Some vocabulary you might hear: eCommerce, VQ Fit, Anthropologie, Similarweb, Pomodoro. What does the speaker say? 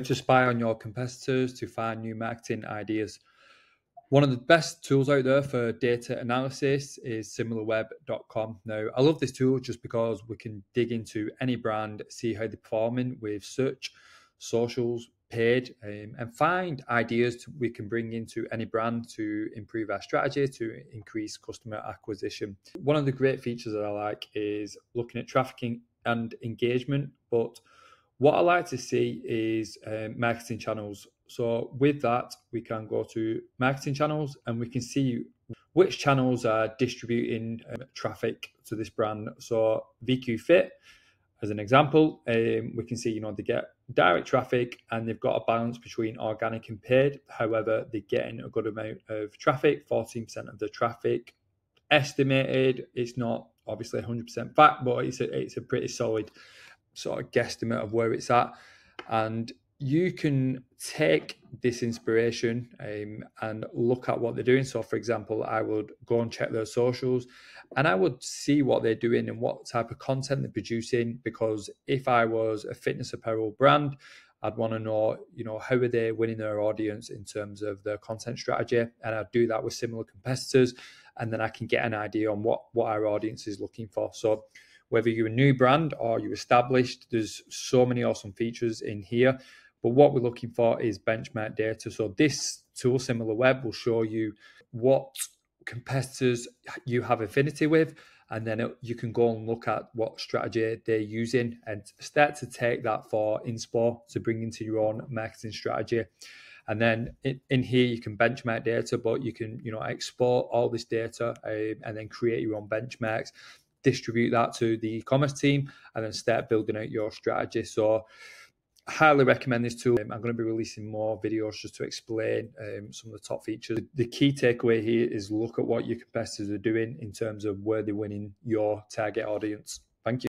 to spy on your competitors to find new marketing ideas. One of the best tools out there for data analysis is similarweb.com. Now, I love this tool just because we can dig into any brand, see how they're performing with search, socials, paid, and find ideas we can bring into any brand to improve our strategy, to increase customer acquisition. One of the great features that I like is looking at trafficking and engagement, but what I like to see is marketing channels. So with that, we can go to marketing channels and we can see which channels are distributing traffic to this brand. So VQ Fit, as an example, we can see, you know, they get direct traffic and they've got a balance between organic and paid. However, they're getting a good amount of traffic, 14% of the traffic estimated. It's not obviously 100% fact, but it's a pretty solid sort of guesstimate of where it's at, and you can take this inspiration and look at what they're doing. So for example, I would go and check their socials and I would see what they're doing and what type of content they're producing, because if I was a fitness apparel brand, I'd want to know, you know, how are they winning their audience in terms of their content strategy, and I'd do that with similar competitors, and then I can get an idea on what our audience is looking for. So whether you're a new brand or you're established, there's so many awesome features in here. But what we're looking for is benchmark data. So this tool, SimilarWeb, will show you what competitors you have affinity with, and then you can go and look at what strategy they're using and start to take that for inspo to bring into your own marketing strategy. And then in here, you can benchmark data, but you can, you know, export all this data and then create your own benchmarks, distribute that to the e-commerce team, and then start building out your strategy. So I highly recommend this tool. I'm going to be releasing more videos just to explain some of the top features. The key takeaway here is look at what your competitors are doing in terms of where they're winning your target audience. Thank you.